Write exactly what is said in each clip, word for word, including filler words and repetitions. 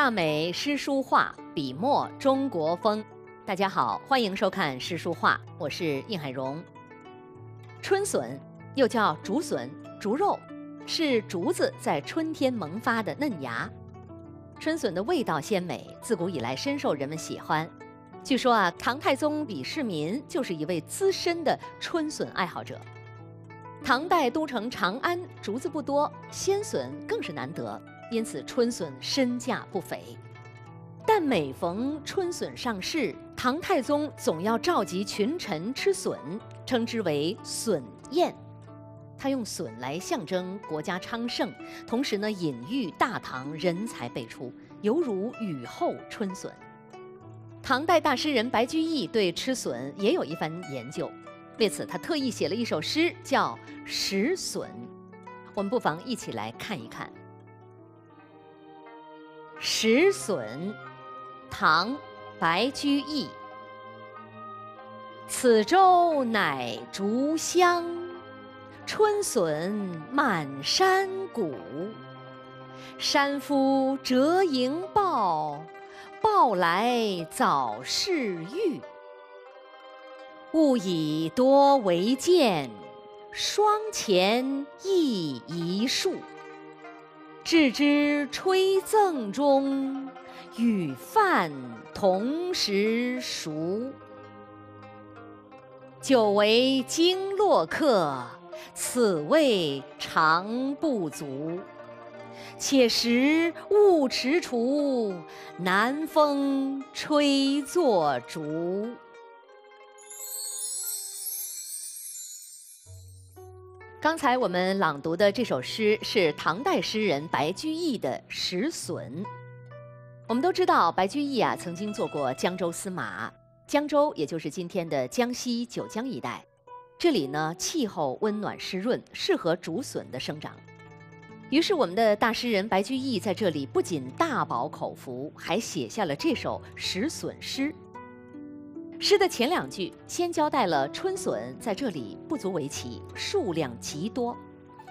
大美诗书画，笔墨中国风。大家好，欢迎收看诗书画，我是应海荣。春笋又叫竹笋、竹肉，是竹子在春天萌发的嫩芽。春笋的味道鲜美，自古以来深受人们喜欢。据说啊，唐太宗李世民就是一位资深的春笋爱好者。 唐代都城长安竹子不多，鲜笋更是难得，因此春笋身价不菲。但每逢春笋上市，唐太宗总要召集群臣吃笋，称之为笋宴。他用笋来象征国家昌盛，同时呢，隐喻大唐人才辈出，犹如雨后春笋。唐代大诗人白居易对吃笋也有一番研究。 为此，他特意写了一首诗，叫《食笋》。我们不妨一起来看一看。《食笋》，唐·白居易。此洲乃竹乡，春笋满山谷。山夫折营抱，抱来早是玉。 勿以多为鉴，霜前亦一树。置之吹赠中，与饭同时熟。久为经络客，此味尝不足。且时勿踟蹰，南风吹作竹。 刚才我们朗读的这首诗是唐代诗人白居易的《食笋》。我们都知道，白居易啊曾经做过江州司马，江州也就是今天的江西九江一带。这里呢，气候温暖湿润，适合竹笋的生长。于是，我们的大诗人白居易在这里不仅大饱口福，还写下了这首食笋诗。诗的前两句先交代了春笋在这里不足为奇，数量极多。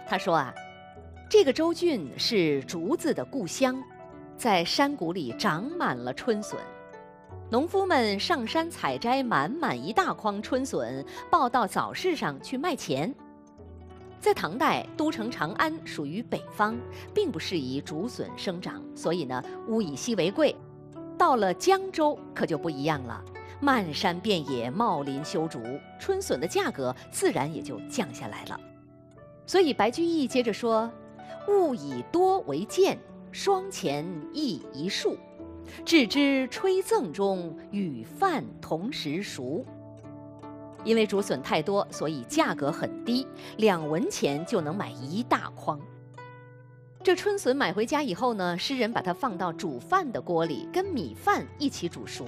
他说啊，这个州郡是竹子的故乡，在山谷里长满了春笋，农夫们上山采摘满满一大筐春笋，抱到早市上去卖钱。在唐代，都城长安属于北方，并不适宜竹笋生长，所以呢，物以稀为贵。到了江州可就不一样了。 漫山遍野，茂林修竹，春笋的价格自然也就降下来了。所以白居易接着说：“勿以多为鉴，霜前亦一树。置之吹赠中，与饭同时熟。”因为竹笋太多，所以价格很低，两文钱就能买一大筐。这春笋买回家以后呢，诗人把它放到煮饭的锅里，跟米饭一起煮熟。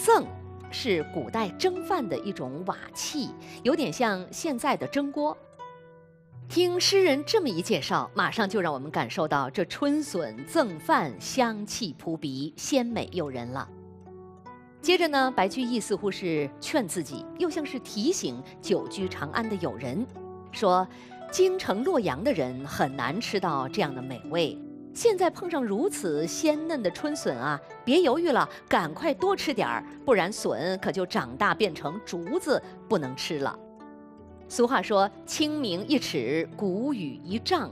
甑是古代蒸饭的一种瓦器，有点像现在的蒸锅。听诗人这么一介绍，马上就让我们感受到这春笋甑饭香气扑鼻，鲜美诱人了。接着呢，白居易似乎是劝自己，又像是提醒久居长安的友人，说：京城洛阳的人很难吃到这样的美味。 现在碰上如此鲜嫩的春笋啊，别犹豫了，赶快多吃点儿，不然笋可就长大变成竹子，不能吃了。俗话说：“清明一尺，谷雨一丈。”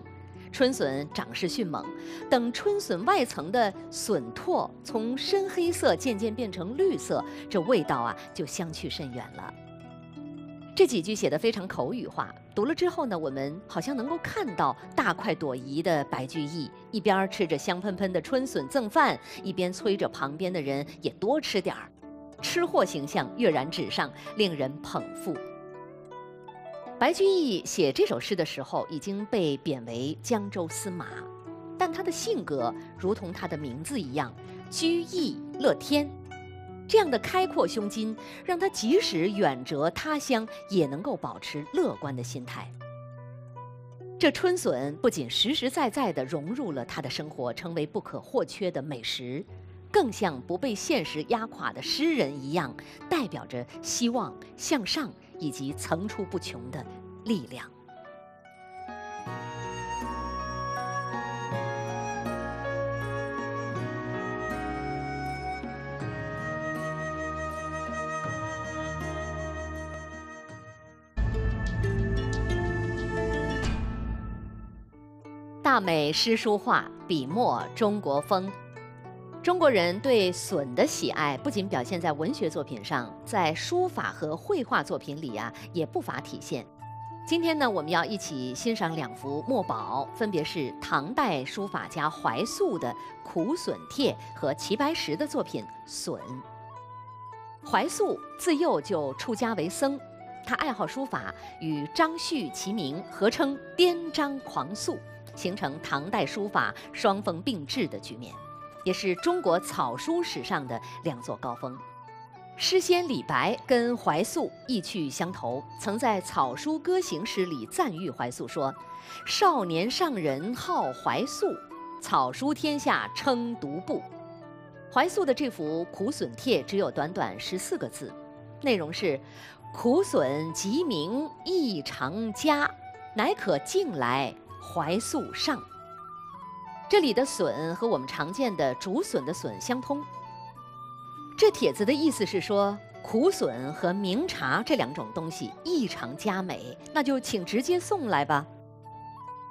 春笋长势迅猛，等春笋外层的笋拓从深黑色渐渐变成绿色，这味道啊就相去甚远了。这几句写得非常口语化。 读了之后呢，我们好像能够看到大快朵颐的白居易，一边吃着香喷喷的春笋赠饭，一边催着旁边的人也多吃点儿，吃货形象跃然纸上，令人捧腹。白居易写这首诗的时候已经被贬为江州司马，但他的性格如同他的名字一样，居易乐天。 这样的开阔胸襟，让他即使远谪他乡，也能够保持乐观的心态。这春笋不仅实实在在地融入了他的生活，成为不可或缺的美食，更像不被现实压垮的诗人一样，代表着希望、向上以及层出不穷的力量。大美诗书画，笔墨中国风。中国人对笋的喜爱不仅表现在文学作品上，在书法和绘画作品里啊，也不乏体现。今天呢，我们要一起欣赏两幅墨宝，分别是唐代书法家怀素的《苦笋帖》和齐白石的作品《笋》。怀素自幼就出家为僧，他爱好书法，与张旭齐名，合称“滇张狂素”。形成唐代书法双峰并峙的局面，也是中国草书史上的两座高峰。诗仙李白跟怀素意趣相投，曾在草书歌行诗里赞誉怀素说：“少年上人好怀素，草书天下称独步。”怀素的这幅《苦笋帖》只有短短十四个字，内容是：“苦笋即名亦常佳，乃可径来。”怀素上，这里的笋和我们常见的竹笋的笋相通。这帖子的意思是说，苦笋和茗茶这两种东西异常佳美，那就请直接送来吧。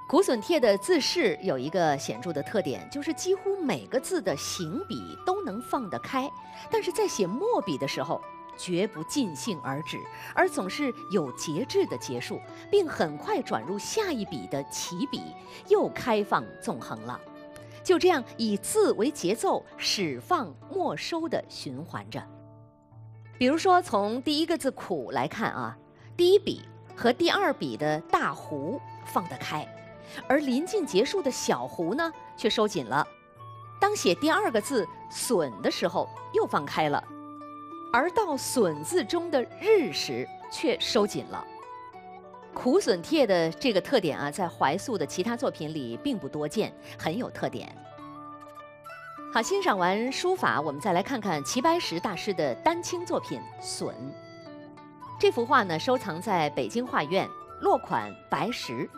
苦笋帖的字式有一个显著的特点，就是几乎每个字的行笔都能放得开，但是在写墨笔的时候绝不尽兴而止，而总是有节制的结束，并很快转入下一笔的起笔，又开放纵横了。就这样以字为节奏，始放末收的循环着。比如说，从第一个字“苦”来看啊，第一笔和第二笔的大弧放得开，而临近结束的小弧呢却收紧了。当写第二个字“笋”的时候，又放开了。而到笋字中的日时却收紧了。苦笋帖的这个特点啊，在怀素的其他作品里并不多见，很有特点。好，欣赏完书法，我们再来看看齐白石大师的丹青作品《笋》。这幅画呢，收藏在北京画院，落款白石。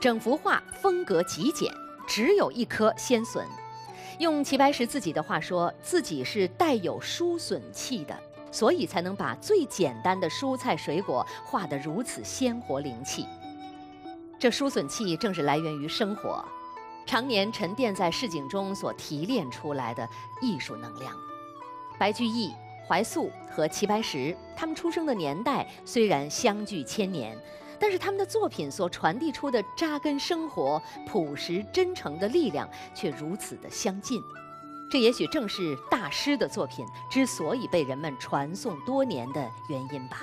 整幅画风格极简，只有一颗鲜笋。用齐白石自己的话说，自己是带有书笋气的。所以才能把最简单的蔬菜水果画得如此鲜活灵气。这书笋气正是来源于生活，常年沉淀在市井中所提炼出来的艺术能量。白居易、怀素和齐白石，他们出生的年代虽然相距千年，但是他们的作品所传递出的扎根生活、朴实真诚的力量却如此的相近。这也许正是大师的作品之所以被人们传颂多年的原因吧。